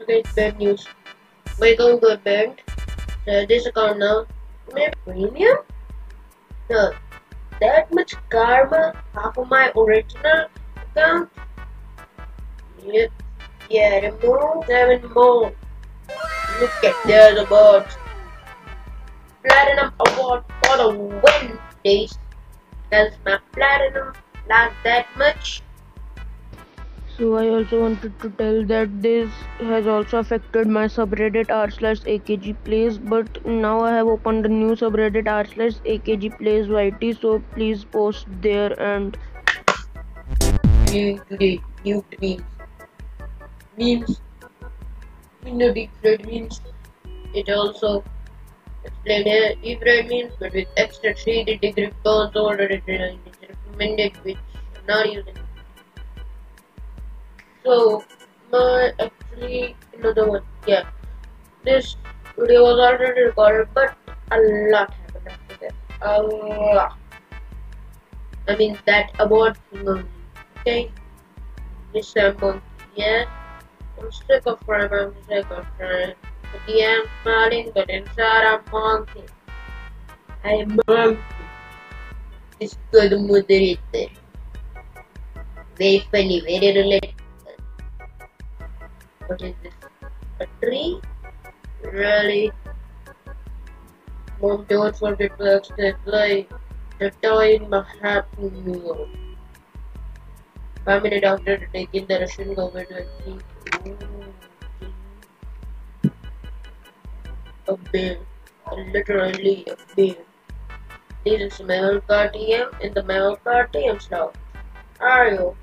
Okay, bad news. We're going to a bank. This account now. Maybe premium? No. That much karma? Half of my original account? Yep. Yeah, remove 7 more. Look at there's a board. Platinum award for the win, days. Does my platinum last that much? So I also wanted to tell that this has also affected my subreddit r/AKG plays, but now I have opened a new subreddit r/AKG plays YT, so please post there and today new memes in the DRAD memes. It also explained here DRAD memes but with extra shaded degree tones already recommended, which I'm not using. So, actually, another one, yeah. This video was already recorded, but a lot happened after that. A lot. I mean, that about movie, okay? This sample, yeah. I'm sick of crime, But yeah, I'm smiling, but inside I'm monkey. I'm monkey. This good moderator. Very funny, very related. What is this? A tree? Really? Mom, don't forget to accept like the toy in my happy new world. 5 minutes after taking the Russian government to achieve a bear. Literally a bear. This is my own party, and the my own party I'm slow. Are you?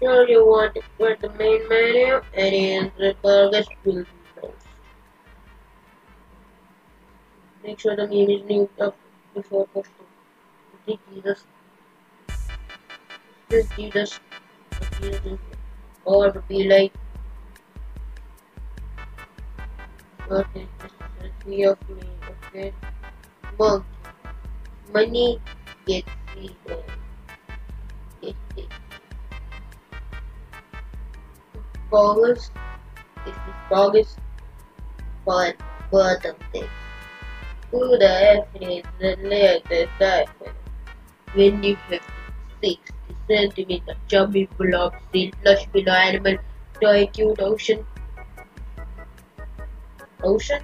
Sure, you want to put the main menu and in the burgers will be closed. Make sure the meme is nuked up before posting. This Jesus. Or to be like. Okay, this is the three of me, okay? Monk. Money gets free. Bogus, it is bogus, but birth of things. Who the F is the latest diaper? 2056 centimeter, chubby blob, seal, plush below animal, toy cute ocean. Ocean?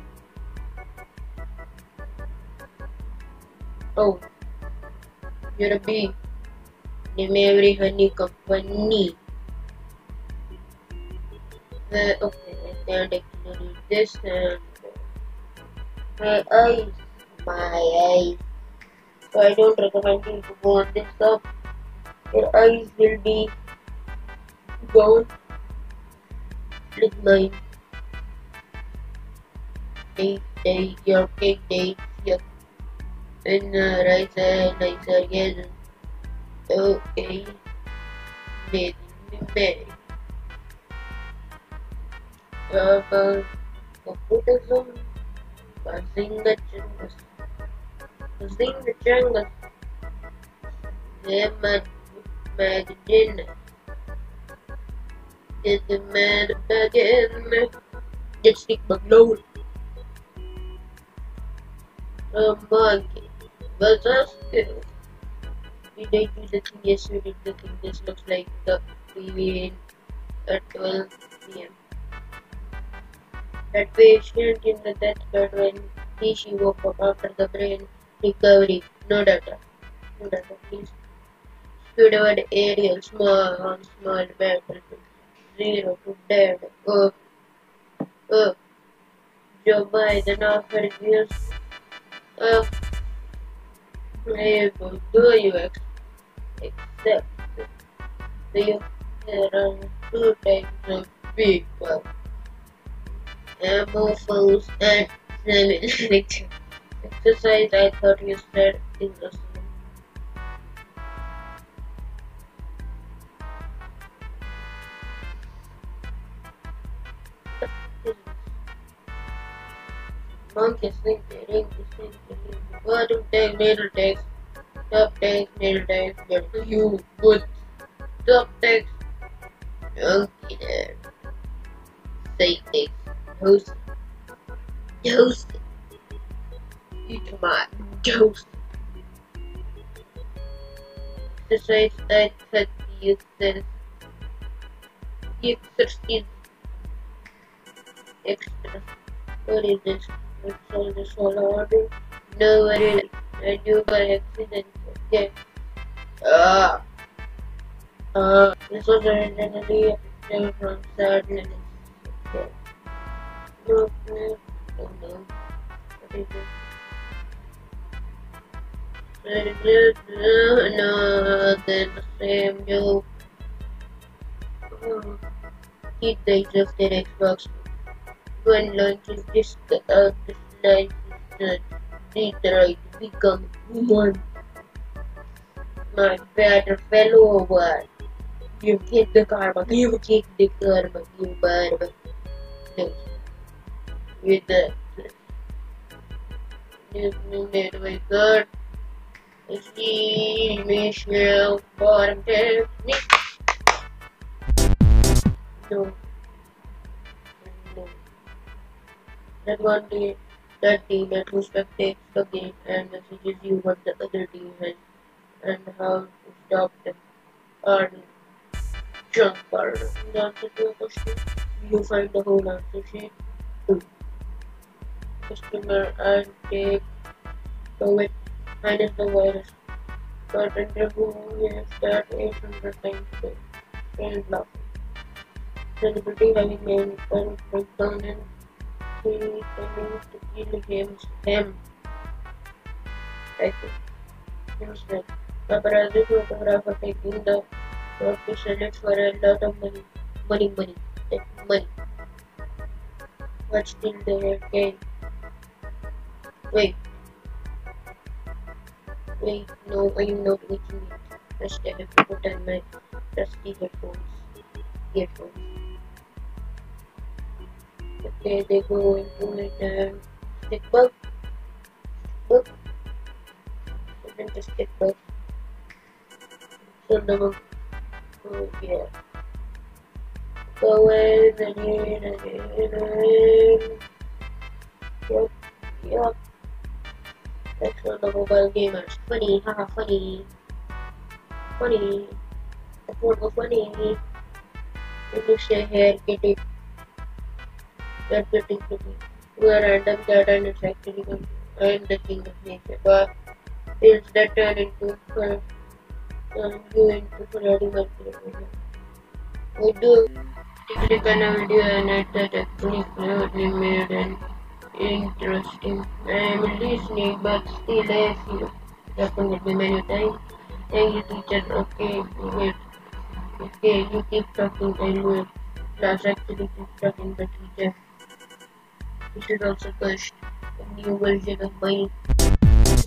Oh, you're a bee. Name every honey company. Okay, I can't actually do this and my eyes, so I don't recommend you to go on this stuff. Your eyes will be gone with mine. Take your cake, take your and rice, yes, okay, maybe. Buddhism, Bazinga Changas, Mad Bagin, Get Stick Maglone, Monkey, Versus, we did do the thing, yes, we did the thing. This looks like the TV at 12 p.m. That patient in the deathbed when she woke up after the brain recovery. No data, please. Squidward aerial, small battlefield. 0 to dead. Joe Biden offered news. Hey, do you accept? There are 2 types of people. Amorphous and lecture. Exercise I thought you said is the same. Monkeys think they ring. Bottom tag, middle tag, top tag, middle tag, but you good. Top tag, monkey there. they toast you to my toast. Exercise 9:30 then exercise extra. What is this? It's all the solo order. No worry, I do by accident. Okay. This was originally from sadness. No, no, no. What is this? No, then the same joke. Eat the exhausted Xbox. When lunch is this night is DRAD become human. My better fellow one. You kick the karma, you karma. No. With the you made my god. See Michelle for the no. No. That one day, that team at respect takes the game and messages you what the other team has and how to stop them. Or junk part. The answer to a question, you find the whole answer sheet. Customer and take COVID minus the virus. But interviewing we have that 800 times a day. And laughing. Celebrity having names and breakdown and he tends to kill against him. I think. Himself. Paparazzi photographer taking the shot to sell it for a lot of money. Money. But still they can. Wait, no, I am not making it. First I have to put on my trusty earphones. Okay, they go into it and stick bug. Shouldn't just stick bug. So no. Oh yeah. Go in and in and in and in. Yup. That's for the mobile gamers. Funny, haha, funny. That's what was funny. If you say here, get it. That's pretty funny. You are random cat and it's actually good. I am the king of nature. But it's that turn you into Freddy Mercury. We do click on a video and it's that actually cleverly made and interesting. I am listening, but still I feel that will be many times. Thank you, teacher. Okay, wait. Okay, you keep talking. I will. Class actually keep talking, but teacher. You should also push a new version of mine.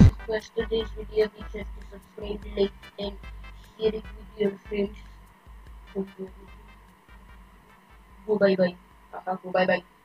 Request today's video feature to subscribe, like, and share it with your friends. Go bye bye.